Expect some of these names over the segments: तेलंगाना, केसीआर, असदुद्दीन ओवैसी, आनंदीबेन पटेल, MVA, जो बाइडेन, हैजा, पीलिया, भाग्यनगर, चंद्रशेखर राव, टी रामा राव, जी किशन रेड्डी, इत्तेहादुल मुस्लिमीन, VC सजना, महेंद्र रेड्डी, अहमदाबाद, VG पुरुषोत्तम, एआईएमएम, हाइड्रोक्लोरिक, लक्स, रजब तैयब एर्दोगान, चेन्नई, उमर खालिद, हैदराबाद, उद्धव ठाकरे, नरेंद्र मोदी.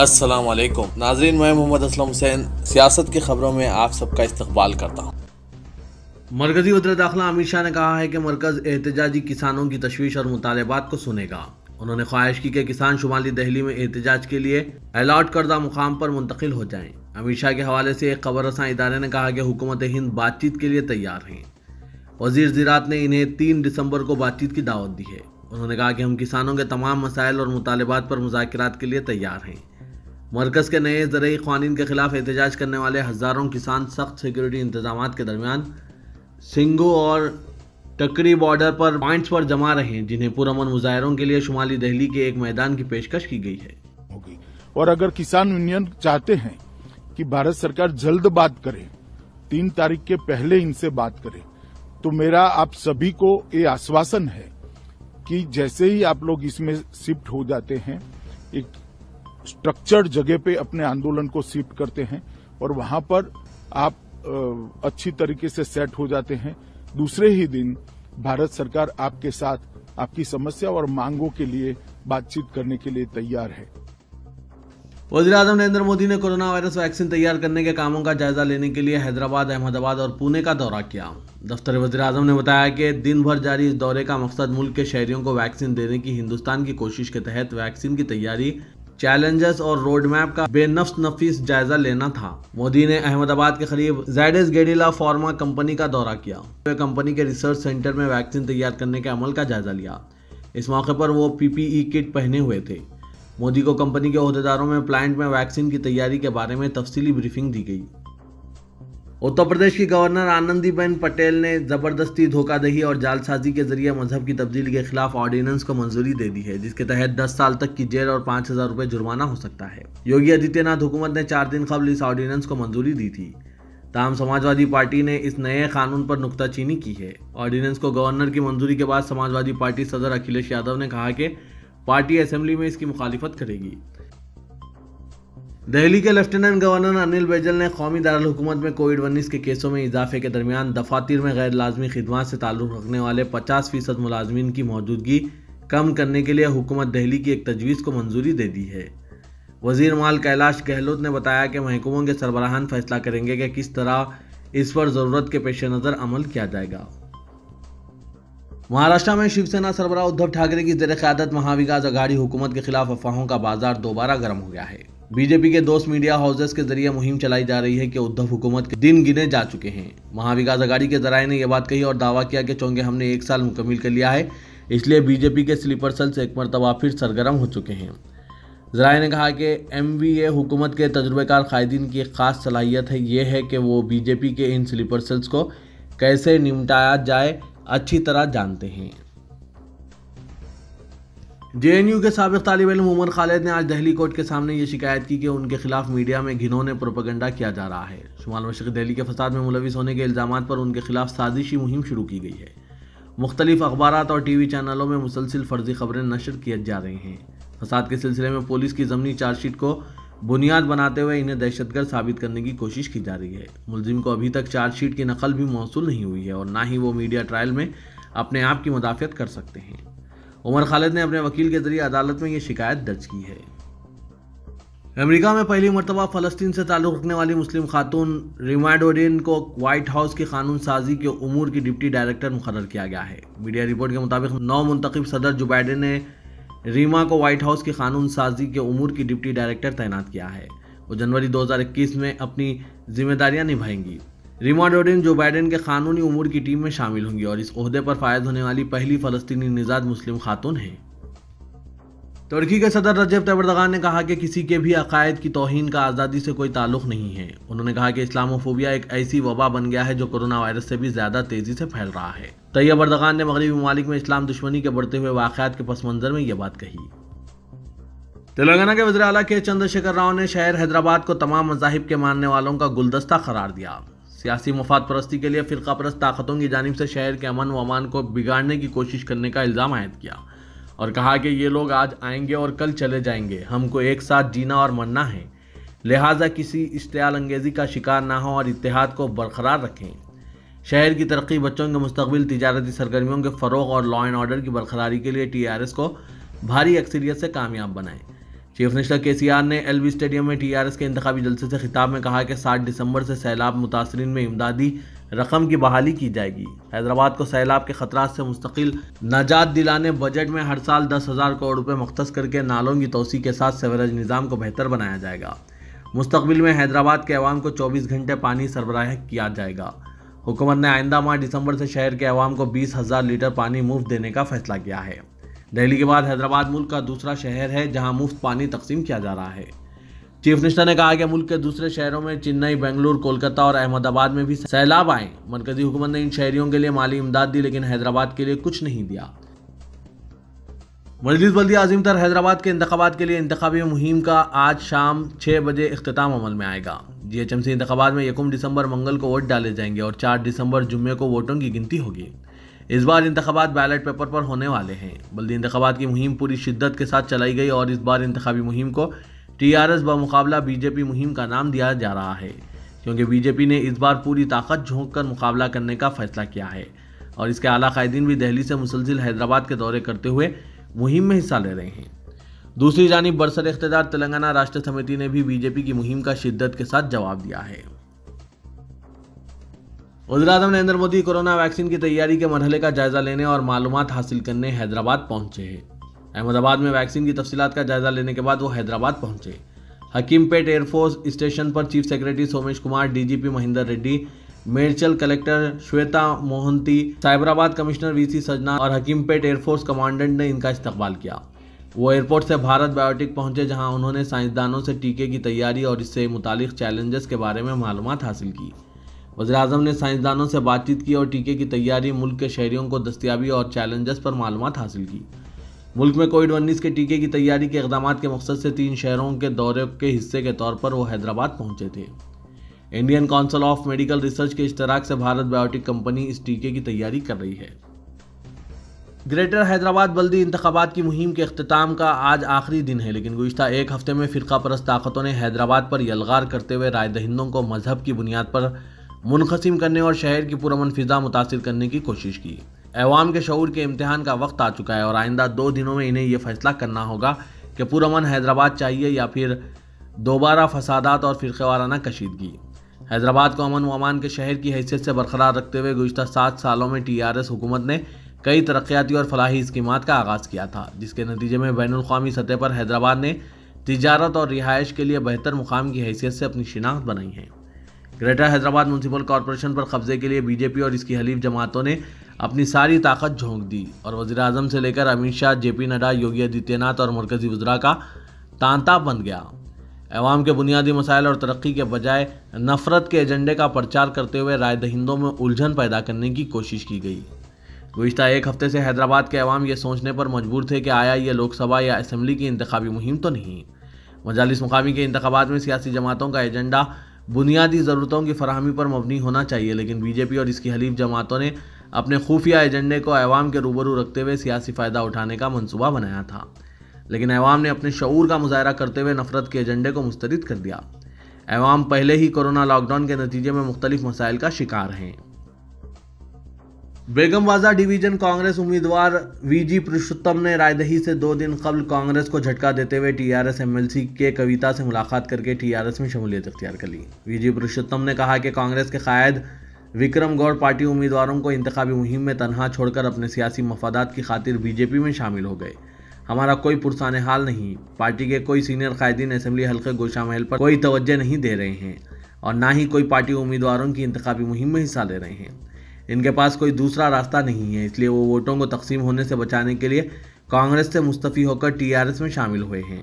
अस्सलाम वालेकुम नाज़रीन, मैं मोहम्मद असलम हुसैन सियासत की खबरों में आप सबका इस्तकबाल करता हूँ। मरकजी वज़ीर दाखिला अमित शाह ने कहा है कि मरकज़ एहतजाजी किसानों की तशवीश और मुतालबात को सुनेगा। उन्होंने ख्वाहिश की कि किसान शुमाली दिल्ली में एहतजाज के लिए अलॉट करदा मुकाम पर मुंतकिल हो जाएं। अमित शाह के हवाले से एक खबर रसां इदारे ने कहा कि हुकूमत हिंद बातचीत के लिए तैयार हैं। वज़ीर ज़राअत ने इन्हें 3 दिसंबर को बातचीत की दावत दी है। उन्होंने कहा कि हम किसानों के तमाम मसाइल और मुतालबात पर मुज़ाकरात के लिए तैयार हैं। मरकज़ के नए ज़रिए क़ानून के खिलाफ एहतजाज करने वाले हज़ारों किसान सख्त सिक्योरिटी इंतजाम के दरमियान सिंगो और टकरी बॉर्डर पर पॉइंट्स पर जमा रहे हैं, जिन्हें पुरअमन मुजाहिरों के लिए शुमाली दिल्ली के एक मैदान की पेशकश की गई है। और अगर किसान यूनियन चाहते हैं कि भारत सरकार जल्द बात करे, 3 तारीख के पहले इनसे बात करे, तो मेरा आप सभी को ये आश्वासन है कि जैसे ही आप लोग इसमें शिफ्ट हो जाते हैं, एक स्ट्रक्चर्ड जगह पे अपने आंदोलन को शिफ्ट करते हैं और वहां पर आप अच्छी तरीके से सेट हो जाते हैं, दूसरे ही दिन भारत सरकार आपके साथ आपकी समस्या और मांगों के लिए बातचीत करने के लिए तैयार है। वज़ीर-ए-आज़म नरेंद्र मोदी ने कोरोना वायरस वैक्सीन तैयार करने के कामों का जायजा लेने के लिए हैदराबाद, अहमदाबाद और पुणे का दौरा किया। दफ्तर वज़ीर-ए-आज़म ने बताया कि दिन भर जारी इस दौरे का मकसद मुल्क के शहरियों को वैक्सीन देने की हिंदुस्तान की कोशिश के तहत वैक्सीन की तैयारी, चैलेंजेस और रोड मैप का बेनफ्स नफीस जायजा लेना था। मोदी ने अहमदाबाद के करीब ज़ाइडस कैडिला फार्मा कंपनी का दौरा किया। वे कंपनी के रिसर्च सेंटर में वैक्सीन तैयार करने के अमल का जायजा लिया। इस मौके पर वो पीपीई किट पहने हुए थे। मोदी को कंपनी के ओहदेदारों में प्लांट में वैक्सीन की तैयारी के बारे में तफसीली ब्रीफिंग दी गई। उत्तर प्रदेश की गवर्नर आनंदीबेन पटेल ने ज़बरदस्ती, धोखाधड़ी और जालसाजी के जरिए मजहब की तब्दीली के खिलाफ ऑर्डिनेंस को मंजूरी दे दी है, जिसके तहत 10 साल तक की जेल और 5,000 रुपये जुर्माना हो सकता है। योगी आदित्यनाथ हुकूमत ने 4 दिन कबल इस ऑर्डिनेंस को मंजूरी दी थी। तमाम समाजवादी पार्टी ने इस नए कानून पर नुकताचीनी की है। ऑर्डिनेंस को गवर्नर की मंजूरी के बाद समाजवादी पार्टी सदर अखिलेश यादव ने कहा कि पार्टी असेंबली में इसकी मुखालिफत करेगी। दिल्ली के लेफ्टिनेंट गवर्नर अनिल बैजल ने कौमी दारकूमत में कोविड-19 के केसों में इजाफे के दरमियान दफातर में गैर लाजमी खिदमत से ताल्लुक़ रखने वाले 50% मुलाजमीन की मौजूदगी कम करने के लिए हुकूमत दिल्ली की एक तजवीज़ को मंजूरी दे दी है। वज़ीर माल कैलाश गहलोत ने बताया कि महकूमों के सरबराहान फैसला करेंगे कि किस तरह इस पर ज़रूरत के पेश नज़र अमल किया जाएगा। महाराष्ट्र में शिवसेना सरबराह उद्धव ठाकरे की ज़ेर क़यादत महाविकास अघाड़ी हुकूमत के खिलाफ अफवाहों का बाजार दोबारा गर्म हो गया है। बीजेपी के 2 मीडिया हाउसेस के जरिए मुहिम चलाई जा रही है कि उद्धव हुकूमत के दिन गिने जा चुके हैं। महाविकास अघाड़ी के जराये ने यह बात कही और दावा किया कि चूंकि हमने 1 साल मुकम्मल कर लिया है, इसलिए बीजेपी के स्लीपर सेल्स एक मरतबा फिर सरगर्म हो चुके हैं। जराये ने कहा कि MVA हुकूमत के तजुर्बेकार कायदीन की एक खास सलाहियत है, यह है कि वो बीजेपी के इन स्लीपर सेल्स को कैसे निपटाया जाए अच्छी तरह जानते हैं। JNU के साबिक़ तालिब इल्म उमर खालिद ने आज दिल्ली कोर्ट के सामने ये शिकायत की कि उनके खिलाफ मीडिया में घिनौने प्रोपेगेंडा किया जा रहा है। शुमाल मशरक़ी दिल्ली के फसाद में मुलविस होने के इल्ज़ाम पर उनके खिलाफ साजिशी मुहिम शुरू की गई है। मुख्तलिफ अखबारात और TV चैनलों में मुसलसिल फर्जी खबरें नशर की जा रही हैं। फसाद के सिलसिले में पुलिस की ज़मनी चार्जशीट को बुनियाद बनाते हुए इन्हें दहशतगर्द साबित करने की कोशिश की जा रही है। मुलजिम को अभी तक चार्जशीट की नकल भी मौसूल नहीं हुई है और ना ही वो मीडिया ट्रायल में अपने आप की मुदाफ़त कर सकते हैं। उमर खालिद ने अपने वकील के जरिए अदालत में ये शिकायत दर्ज की है। अमेरिका में पहली मरतबा फ़लस्तीन से ताल्लुक़ रखने वाली मुस्लिम खातून रिमाडोडिन को व्हाइट हाउस की कानून साजी के उमूर की डिप्टी डायरेक्टर मुकर्रर किया गया है। मीडिया रिपोर्ट के मुताबिक नौ मुंतखब सदर जो बाइडेन ने रीमा को व्हाइट हाउस की कानून साजी के उमूर की डिप्टी डायरेक्टर तैनात किया है। वो जनवरी 2021 में अपनी जिम्मेदारियां निभाएंगी। रिमाडोडिन जो बाइडेन के कानूनी उमूर की टीम में शामिल होंगी और इस ओहदे पर फायज होने वाली पहली फ़लस्तीनी निजात मुस्लिम खातून हैं। तुर्की के सदर रजब तैयब एर्दोगान ने कहा कि किसी के भी अकायद की तौहीन का आज़ादी से कोई ताल्लुक़ नहीं है। उन्होंने कहा कि इस्लामोफोबिया एक ऐसी वबा बन गया है जो कोरोना वायरस से भी ज़्यादा तेज़ी से फैल रहा है। तैयब एर्दोगान ने मगरबी ममालिक में इस्लाम दुश्मनी के बढ़ते हुए वाक़यात के पस मंज़र में यह बात कही। तेलंगाना के वज़ीर आला के चंद्रशेखर राव ने शहर हैदराबाद को तमाम मज़ाहिब के मानने वालों का गुलदस्ता करार दिया। सियासी मफाद परस्ती के लिए फ़िरका परस्त ताकतों की जानिब से शहर के अमन व अमान को बिगाड़ने की कोशिश करने का इल्ज़ाम आयद किया और कहा कि ये लोग आज आएंगे और कल चले जाएंगे, हमको एक साथ जीना और मरना है, लिहाजा किसी इश्तियाल अंगेज़ी का शिकार ना हो और इत्तेहाद को बरकरार रखें। शहर की तरक्की, बच्चों के मुस्तकबिल, तिजारती सरगर्मियों के फ़रोग और लॉ एंड ऑर्डर की बरकरारी के लिए TRS को भारी अक्सरियत से कामयाब बनाएं। चीफ मिनिस्टर केसीआर ने एलवी स्टेडियम में टीआरएस के इंतखाबी जलसे से खिताब में कहा कि 7 दिसंबर से सैलाब मुतासरीन में इमदादी रकम की बहाली की जाएगी। हैदराबाद को सैलाब के खतरात से मुस्तकिल नजात दिलाने बजट में हर साल 10,000 करोड़ रुपये मुख्तस करके नालों की तोसी के साथ सीवरेज निज़ाम को बेहतर बनाया जाएगा। मुस्तकबिल में हैदराबाद के अवाम को 24 घंटे पानी सरबराह किया जाएगा। हुकूमत ने आइंदा माह दिसंबर से शहर के अवाम को 20,000 लीटर पानी मुफ्त देने का फैसला किया है। दिल्ली के बाद हैदराबाद मुल्क का दूसरा शहर है जहां मुफ्त पानी तकसीम किया जा रहा है। चीफ मिनिस्टर ने कहा कि मुल्क के दूसरे शहरों में चेन्नई, बेंगलुरु, कोलकाता और अहमदाबाद में भी सैलाब आए। मरकजी हुकूमत ने इन शहरियों के लिए माली इमदाद दी, लेकिन हैदराबाद के लिए कुछ नहीं दिया। मजलिस बल्दी आज़िम तर हैदराबाद के इंतखाबात के लिए इंतखाबी मुहिम का आज शाम 6 बजे अख्तिताम अमल में आएगा। GHMC इंतखाबात में 1 दिसंबर मंगल को वोट डाले जाएंगे और 4 दिसंबर जुम्मे को वोटों की गिनती होगी। इस बार इंतखाबात बैलेट पेपर पर होने वाले हैं। बल्दी इंतखाबात की मुहिम पूरी शिद्दत के साथ चलाई गई और इस बार इंतखाबी मुहिम को TRS बमुकाबला BJP मुहिम का नाम दिया जा रहा है, क्योंकि BJP ने इस बार पूरी ताकत झोंक कर मुकाबला करने का फैसला किया है और इसके आला कायदीन भी दिल्ली से मुसलसिल हैदराबाद के दौरे करते हुए मुहिम में हिस्सा ले रहे हैं। दूसरी जानिब बरसर इख्तियार तेलंगाना राष्ट्र समिति ने भी BJP की मुहिम का शिद्दत के साथ जवाब दिया है। वज़ीर-ए-आज़म नरेंद्र मोदी कोरोना वैक्सीन की तैयारी के मरहले का जायज़ा लेने और मालूमात हासिल करने हैदराबाद पहुंचे हैं। अहमदाबाद में वैक्सीन की तफसीलात का जायज़ा लेने के बाद वो हैदराबाद पहुंचे। हकीमपेट एयरफोर्स स्टेशन पर chief secretary Somesh Kumar, DGP महेंद्र रेड्डी, Medchal collector Shweta Mohanty, Cyberabad commissioner VC सजना और हकीमपेट एयरफोर्स कमांडेंट ने इनका इस्तकबाल किया। वो एयरपोर्ट से भारत बायोटेक पहुंचे, जहाँ उन्होंने साइंसदानों से टीके की तैयारी और इससे मुतालिक चैलेंजेस के बारे में मालूमात हासिल की। वज़ीर-ए-आज़म ने साइंसदानों से बातचीत की और टीके की तैयारी, मुल्क के शहरियों को दस्तियाबी और चैलेंजेस पर मालूमात हासिल की। मुल्क में कोविड-19 के टीके की तैयारी के इक़दाम के मकसद से 3 शहरों के दौरे के हिस्से के तौर पर वो हैदराबाद पहुंचे थे। Indian council of medical research के इश्तराक से भारत बायोटेक कंपनी इस टीके की तैयारी कर रही है। ग्रेटर हैदराबाद बल्दी इंतखाबात की मुहिम के अख्तिताम का आज आखिरी दिन है, लेकिन गुज़िश्ता एक हफ्ते में फ़िरका परस्त ताकतों ने हैदराबाद पर यलगार करते हुए राय दहिंदों को मजहब की बुनियाद पर मुनक़सिम करने और शहर की पुरअमन फ़िज़ा मुतासिर करने की कोशिश की। अवाम के शऊर के इम्तहान का वक्त आ चुका है और आइंदा 2 दिनों में इन्हें यह फैसला करना होगा कि पुरअमन हैदराबाद चाहिए या फिर दोबारा फसादात और फ़िरक़ेवाराना कशीदगी। हैदराबाद को अमन व अमान के शहर की हैसियत से बरकरार रखते हुए गुज़िश्ता 7 सालों में TRS हुकूमत ने कई तरक्याती और फलाही स्कीमात का आगाज़ किया था, जिसके नतीजे में बैनुल अक़वामी सतह पर हैदराबाद ने तिजारत और रिहाइश के लिए बेहतर मुकाम की हैसियत से अपनी शिनाख्त बनाई है। ग्रेटर हैदराबाद म्यूनसिपल कॉरपोरेशन पर कब्जे के लिए BJP और इसकी हलीफ जमातों ने अपनी सारी ताकत झोंक दी और वज़ीर-ए-आज़म से लेकर अमित शाह, JP नड्डा, योगी आदित्यनाथ और मरकजी वज़रा का तांता बन गया। अवाम के बुनियादी मसाइल और तरक्की के बजाय नफरत के एजेंडे का प्रचार करते हुए राय दहिंदों में उलझन पैदा करने की कोशिश की गई। गुज़िश्ता एक हफ्ते से हैदराबाद के अवाम ये सोचने पर मजबूर थे कि आया ये लोकसभा या असम्बली की इंतखाबी मुहिम तो नहीं। मजालिस मुकामी के इंतखाबात में सियासी जमातों का एजेंडा बुनियादी ज़रूरतों की फराहमी पर मबनी होना चाहिए, लेकिन BJP और इसकी हलीफ जमातों ने अपने खुफिया एजेंडे को अवाम के रूबरू रखते हुए सियासी फ़ायदा उठाने का मंसूबा बनाया था, लेकिन अवाम ने अपने शऊर का मुजाहरा करते हुए नफरत के एजेंडे को मुस्तरद कर दिया। अवाम पहले ही कोरोना लॉकडाउन के नतीजे में मुख्तलिफ मसाइल का शिकार हैं। बेगम बाज़ार डिवीज़न कांग्रेस उम्मीदवार VG पुरुषोत्तम ने रायदही से 2 दिन कबल कांग्रेस को झटका देते हुए TRS MLC के कविता से मुलाकात करके TRS में शमूलियत इख्तियार कर ली। VG पुरुषोत्तम ने कहा कि कांग्रेस के कायद विक्रम गौड़ पार्टी उम्मीदवारों को इंतखाबी मुहिम में तनहा छोड़कर अपने सियासी मफादात की खातिर BJP में शामिल हो गए। हमारा कोई पुरसान हाल नहीं, पार्टी के कोई सीनियर कायदीन असम्बली हल्के गोशा महल पर कोई तवज्जो नहीं दे रहे हैं और ना ही कोई पार्टी उम्मीदवारों की इंतखाबी मुहिम में हिस्सा ले रहे हैं। इनके पास कोई दूसरा रास्ता नहीं है, इसलिए वो वोटों को तकसीम होने से बचाने के लिए कांग्रेस से मुस्तफ़ी होकर TRS में शामिल हुए हैं।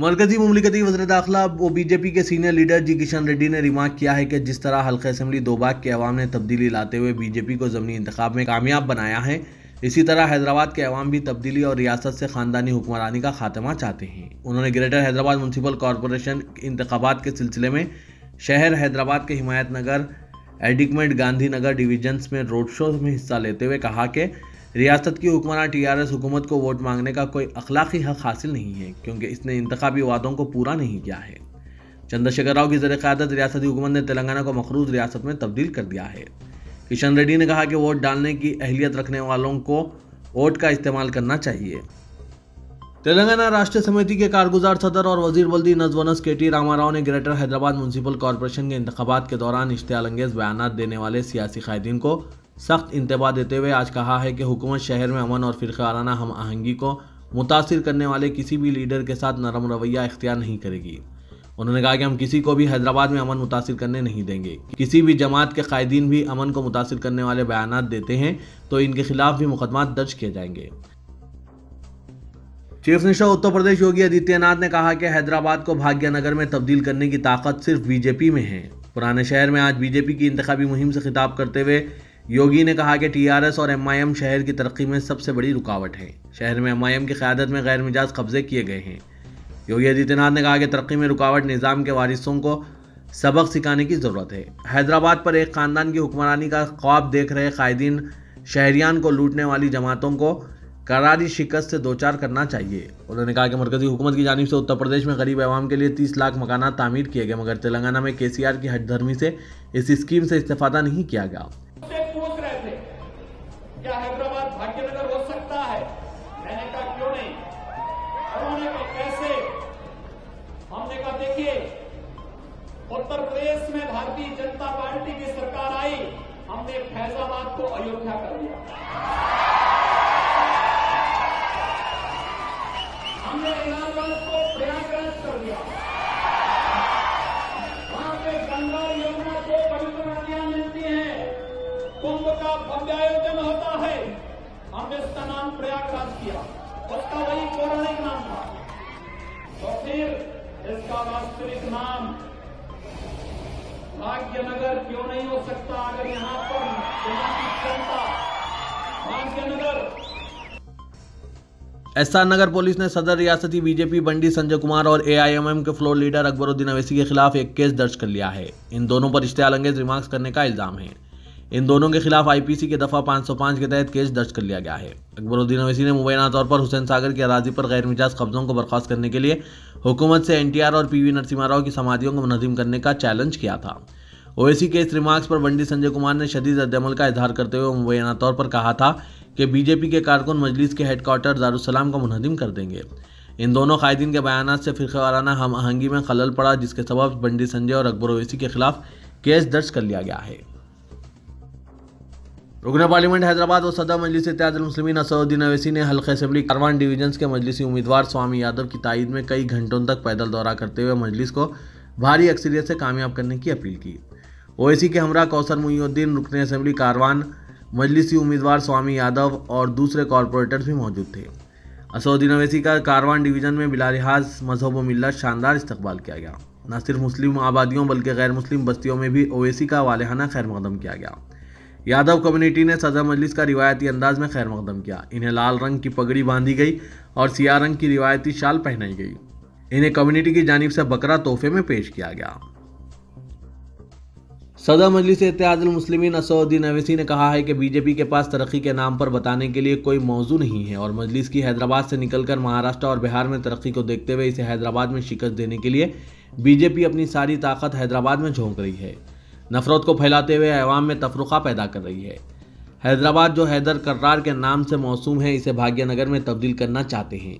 मरकजी मुमलिकती वज़ीर दाखिला वो BJP के senior leader जी किशन रेड्डी ने रिमार्क किया है कि जिस तरह हल्के असम्बली दोबाग के अवाम ने तब्दीली लाते हुए BJP को ज़मीनी इंतखाब में कामयाब बनाया है, इसी तरह हैदराबाद के अवाम भी तब्दीली और रियासत से ख़ानदानी हुक्मरानी का खात्मा चाहते हैं। उन्होंने ग्रेटर हैदराबाद म्यूनसिपल कॉरपोरेशन इंतखाबात के सिलसिले में शहर हैदराबाद के हिमायत नगर, एडिकमेंट, गांधीनगर डिवीजन्स में रोड शो में हिस्सा लेते हुए कहा कि रियासत की हुक्मरान TRS हुकूमत को वोट मांगने का कोई अखलाकी हक़ हासिल नहीं है, क्योंकि इसने इंतखाबी वादों को पूरा नहीं किया है। चंद्रशेखर राव की ज़र-ए-क़यादत रियासती हुकूमत ने तेलंगाना को मखरूज रियासत में तब्दील कर दिया है। किशन रेड्डी ने कहा कि वोट डालने की अहलियत रखने वालों को वोट का इस्तेमाल करना चाहिए। तेलंगाना राष्ट्र समिति के कारगुजार सदर और वजीर बल्दी नजवनस के टी रामा राव ने ग्रेटर हैदराबाद म्यूनसिपल कॉरपोरेशन के इंतखाबात के दौरान इश्तियालंगेज बयान देने वाले सियासी कायदीन को सख्त इंतबा देते हुए आज कहा है कि हुकूमत शहर में अमन और फिरकाराना हम आहंगी को मुतासर करने वाले किसी भी लीडर के साथ नरम रवैया इख्तियार नहीं करेगी। उन्होंने कहा कि हम किसी को भी हैदराबाद में अमन मुतासर करने नहीं देंगे। किसी भी जमात के कायदीन भी अमन को मुतासर करने वाले बयान देते हैं तो इनके खिलाफ भी मुकदमा दर्ज किए जाएंगे। चीफ मिनिस्टर उत्तर प्रदेश योगी आदित्यनाथ ने कहा कि हैदराबाद को भाग्यनगर में तब्दील करने की ताकत सिर्फ बीजेपी में है। पुराने शहर में आज बीजेपी की इंतखाबी मुहिम से खिताब करते हुए योगी ने कहा कि टीआरएस और एमआईएम शहर की तरक्की में सबसे बड़ी रुकावट है। शहर में एमआईएम की क़यादत में गैर मिजाज कब्जे किए गए हैं। योगी आदित्यनाथ ने कहा कि तरक्की में रुकावट निज़ाम के वारिसों को सबक सिखाने की ज़रूरत है। हैदराबाद पर एक ख़ानदान की हुक्मरानी का ख्वाब देख रहे कायदीन शहरियान को लूटने वाली जमातों को करारी शिकस्त से दो चार करना चाहिए। उन्होंने कहा कि मरकजी हुकूमत की जानिब से उत्तर प्रदेश में गरीब आवाम के लिए 30 लाख मकाना तामीर किए गए, मगर तेलंगाना में केसीआर की हठधर्मी से इस स्कीम से इस्तेफादा नहीं किया गया। पूछ रहे थे क्या हैदराबाद भाग्यनगर हो सकता है, मैंने कहा क्यों नहीं, उन्होंने कहा कैसे, हमने कहा देखिए उत्तर प्रदेश में भारतीय जनता पार्टी की सरकार आई, हमने फैजाबाद को अयोध्या कर दिया, हमने इलाहाबाद को प्रयागराज कर दिया, वहां पे गंगा यमुना को पवित्र नदियां मिलती हैं, कुंभ का भव्य आयोजन होता है, हमने उसका नाम प्रयागराज किया, उसका वही पौराणिक नाम था। तो फिर इसका वास्तविक नाम भाग्यनगर क्यों नहीं हो सकता अगर यहां पर जनता भाग्यनगर। एसआर नगर पुलिस ने सदर रियासती बीजेपी बंडी संजय कुमार और एआईएमएम के फ्लोर लीडर अकबरुद्दीन ओवैसी के खिलाफ एक केस दर्ज कर लिया है। इन दोनों पर इश्तियालंगेज रिमार्क्स करने का इल्जाम है। इन दोनों के खिलाफ आईपीसी के दफा 505 के तहत केस दर्ज कर लिया गया है। अकबरुद्दीन ओवैसी ने मुबैना तौर पर हुसैन सागर की अराजी पर गैर मिजाज कब्जों को बर्खास्त करने के लिए हुकूमत से एनटीआर और पीवी नरसिम्हा राव की समाधियों को मुनहदिम करने का चैलेंज किया था। ओवैसी के इस रिमार्क्स पर बंडी संजय कुमार ने शदीद रद्दअमल का इजहार करते हुए मुबैना तौर पर कहा था कि बीजेपी के कारकुन मजलिस के हेडक्वार्टर दारुसलाम को मुनहदिम कर देंगे। इन दोनों कायदीन के बयान से फिरकावाराना हम आहंगी में खलल पड़ा, जिसके सबब बंडी संजय और अकबर ओवैसी के खिलाफ केस दर्ज कर लिया गया है। रुकन पार्लियामेंट हैदराबाद और सदर मजलिस इत्तेहादुल मुस्लिमीन असदुद्दीन ओवैसी ने हल्का असेंबली कारवान डिवीजन के मजलिसी उम्मीदवार स्वामी यादव की तायद में कई घंटों तक पैदल दौरा करते हुए मजलिस को भारी अक्सरियत से कामयाब करने की अपील की। ओवैसी के हमरा कौसर मुहद्दीन, रुकन असेंबली कारवान मजलिसी उम्मीदवार स्वामी यादव और दूसरे कॉरपोरेटर्स भी मौजूद थे। असदुद्दीन ओवैसी का कारवान डिवीज़न में बिलारिहाज मजहब व मिल्लत शानदार इस्तकबाल किया गया। न सिर्फ मुस्लिम आबादियों बल्कि गैर मुस्लिम बस्तियों में भी ओवैसी का वालहाना खैर मकदम किया गया। यादव कम्युनिटी ने सदर मजलिस का रिवायती अंदाज में खैर मकदम किया। इन्हें लाल रंग की पगड़ी बांधी गई और सियाह रंग की रिवायती शाल पहनाई गई। इन्हें कम्युनिटी की जानिब से बकरा तोहफे में पेश किया गया। सदर मजलिस इत्तेहादुल मुस्लिमीन असदुद्दीन ओवैसी ने कहा है कि बीजेपी के पास तरक्की के नाम पर बताने के लिए कोई मौजू नहीं है और मजलिस की हैदराबाद से निकलकर महाराष्ट्र और बिहार में तरक्की को देखते हुए इसे हैदराबाद में शिकस्त देने के लिए बीजेपी अपनी सारी ताकत हैदराबाद में झोंक रही है, नफरत को फैलाते हुए अवाम में तफरुका पैदा कर रही है। हैदराबाद जो हैदर कर्रार के नाम से मौसूम है, इसे भाग्यनगर में तब्दील करना चाहते हैं।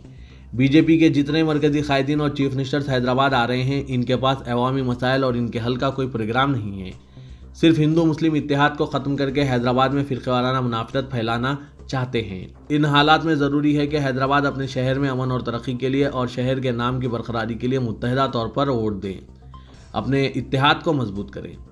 बीजेपी के जितने मरकजी कायदीन और चीफ मिनिस्टर्स हैदराबाद आ रहे हैं, इनके पास अवामी मसाइल और इनके हल का कोई प्रोग्राम नहीं है। सिर्फ हिंदू मुस्लिम इत्तेहाद को ख़त्म करके हैदराबाद में फिरकावाराना मुनाफरत फैलाना चाहते हैं। इन हालात में ज़रूरी है कि हैदराबाद अपने शहर में अमन और तरक्की के लिए और शहर के नाम की बरकरारी के लिए मुत्तहदा तौर पर वोट दें, अपने इत्तेहाद को मजबूत करें।